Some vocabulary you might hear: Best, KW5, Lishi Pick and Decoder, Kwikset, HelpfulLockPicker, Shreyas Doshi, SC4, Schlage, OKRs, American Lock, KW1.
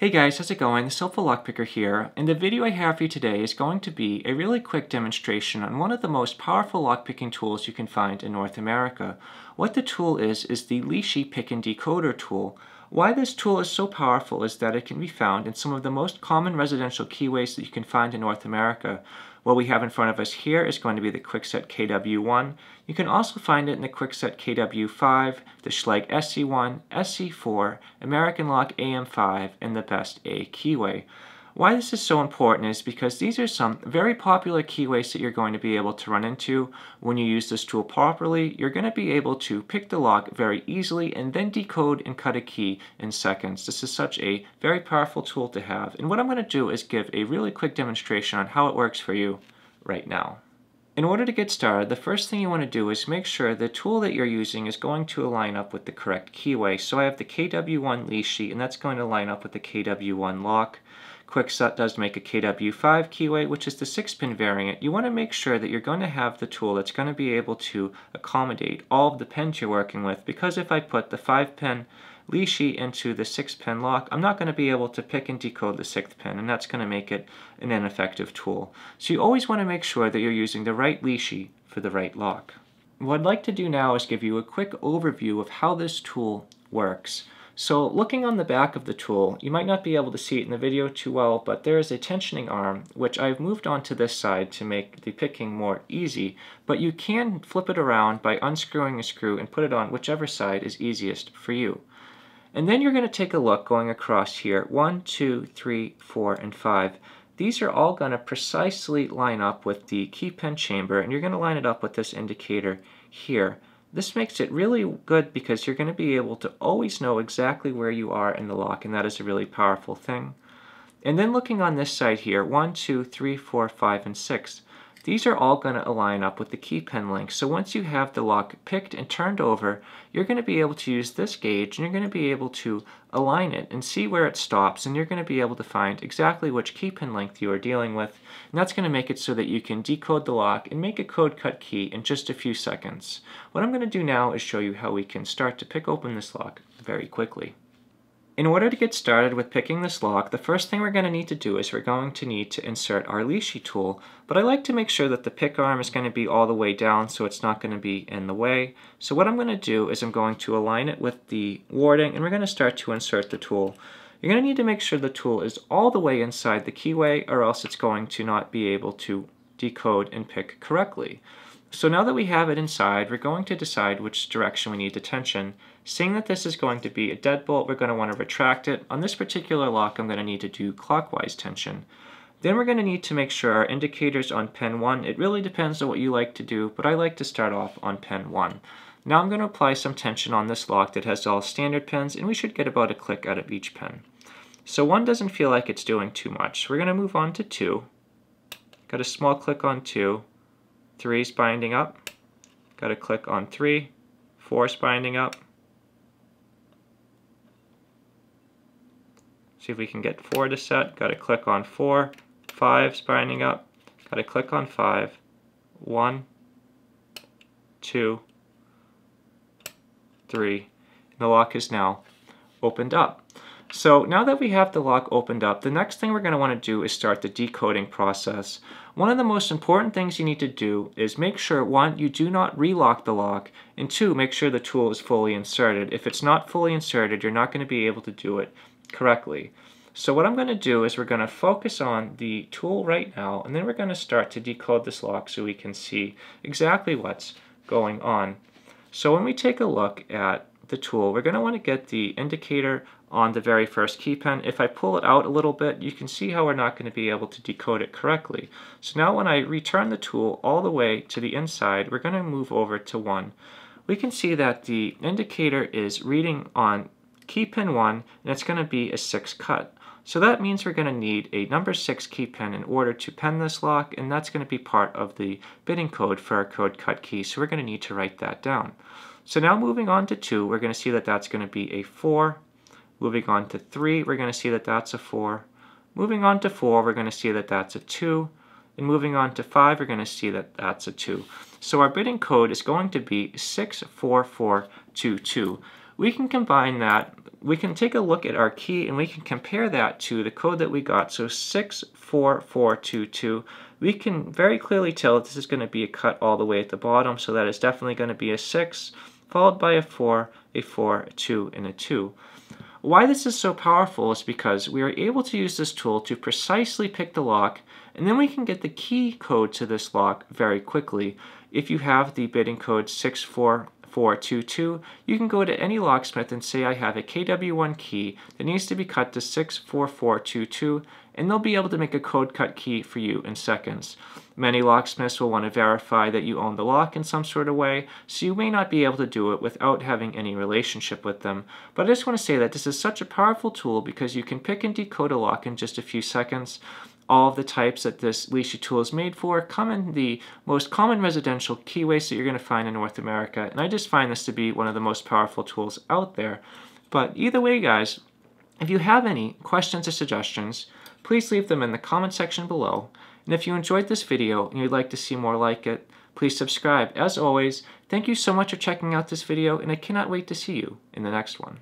Hey guys, how's it going? It's HelpfulLockPicker here, and the video I have for you today is going to be a really quick demonstration on one of the most powerful lockpicking tools you can find in North America. What the tool is the Lishi Pick and Decoder tool. Why this tool is so powerful is that it can be found in some of the most common residential keyways that you can find in North America. What we have in front of us here is going to be the Kwikset KW1. You can also find it in the Kwikset KW5, the Schlage SC1, SC4, American Lock AM5, and the Best A keyway. Why this is so important is because these are some very popular keyways that you're going to be able to run into. When you use this tool properly, you're going to be able to pick the lock very easily and then decode and cut a key in seconds. This is such a very powerful tool to have. And what I'm going to do is give a really quick demonstration on how it works for you right now. In order to get started, the first thing you want to do is make sure the tool that you're using is going to align up with the correct keyway. So I have the KW1 Lishi, and that's going to line up with the KW1 lock. Kwikset does make a KW5 keyway, which is the 6-pin variant. You want to make sure that you're going to have the tool that's going to be able to accommodate all of the pins you're working with, because if I put the 5-pin Lishi into the 6-pin lock, I'm not going to be able to pick and decode the 6th pin, and that's going to make it an ineffective tool. So you always want to make sure that you're using the right Lishi for the right lock. What I'd like to do now is give you a quick overview of how this tool works. So looking on the back of the tool, you might not be able to see it in the video too well, but there is a tensioning arm, which I've moved onto this side to make the picking more easy, but you can flip it around by unscrewing a screw and put it on whichever side is easiest for you. And then you're going to take a look going across here, 1, 2, 3, 4, and 5. These are all going to precisely line up with the key pin chamber, and you're going to line it up with this indicator here. This makes it really good because you're going to be able to always know exactly where you are in the lock, and that is a really powerful thing. And then looking on this side here, 1, 2, 3, 4, 5, and 6. These are all going to align up with the key pin link. So once you have the lock picked and turned over, you're going to be able to use this gauge, and you're going to be able to align it and see where it stops, and you're going to be able to find exactly which key pin length you are dealing with. And that's going to make it so that you can decode the lock and make a code cut key in just a few seconds. What I'm going to do now is show you how we can start to pick open this lock very quickly. In order to get started with picking this lock, the first thing we're going to need to do is we're going to need to insert our Lishi tool, but I like to make sure that the pick arm is going to be all the way down so it's not going to be in the way. So what I'm going to do is I'm going to align it with the warding, and we're going to start to insert the tool. You're going to need to make sure the tool is all the way inside the keyway, or else it's going to not be able to decode and pick correctly. So now that we have it inside, we're going to decide which direction we need to tension. Seeing that this is going to be a deadbolt, we're going to want to retract it. On this particular lock, I'm going to need to do clockwise tension. Then we're going to need to make sure our indicator's on pin 1. It really depends on what you like to do, but I like to start off on pin 1. Now I'm going to apply some tension on this lock that has all standard pins, and we should get about a click out of each pin. So 1 doesn't feel like it's doing too much. We're going to move on to 2. Got a small click on 2. 3's binding up, got a click on 3, 4's binding up. See if we can get 4 to set, got a click on 4, 5's binding up, got a click on 5, 1, 2, 3, and the lock is now opened up. So now that we have the lock opened up, the next thing we're going to want to do is start the decoding process. One of the most important things you need to do is make sure, 1, you do not relock the lock, and 2, make sure the tool is fully inserted. If it's not fully inserted, you're not going to be able to do it correctly. So what I'm going to do is we're going to focus on the tool right now, and then we're going to start to decode this lock so we can see exactly what's going on. So when we take a look at the tool, we're going to want to get the indicator on the very first key pin. If I pull it out a little bit, you can see how we're not going to be able to decode it correctly. So now when I return the tool all the way to the inside, we're going to move over to 1. We can see that the indicator is reading on key pin 1, and it's going to be a 6 cut. So that means we're going to need a number 6 key pin in order to pin this lock, and that's going to be part of the bidding code for our code cut key, so we're going to need to write that down. So now moving on to 2, we're going to see that that's going to be a 4. Moving on to 3, we're going to see that that's a 4. Moving on to 4, we're going to see that that's a 2. And moving on to 5, we're going to see that that's a 2. So our bidding code is going to be 64422. we can combine that, we can take a look at our key and we can compare that to the code that we got. So 64422, we can very clearly tell this is going to be a cut all the way at the bottom, so that is definitely going to be a 6 followed by a 4, a 2, and a 2. Why this is so powerful is because we are able to use this tool to precisely pick the lock, and then we can get the key code to this lock very quickly. If you have the bidding code 64422, you can go to any locksmith and say I have a KW1 key that needs to be cut to 64422, and they'll be able to make a code cut key for you in seconds. Many locksmiths will want to verify that you own the lock in some sort of way, so you may not be able to do it without having any relationship with them. But I just want to say that this is such a powerful tool because you can pick and decode a lock in just a few seconds. All of the types that this Lishi tool is made for come in the most common residential keyways that you're going to find in North America, and I just find this to be one of the most powerful tools out there. But either way, guys, if you have any questions or suggestions, please leave them in the comment section below. And if you enjoyed this video and you'd like to see more like it, please subscribe. As always, thank you so much for checking out this video, and I cannot wait to see you in the next one.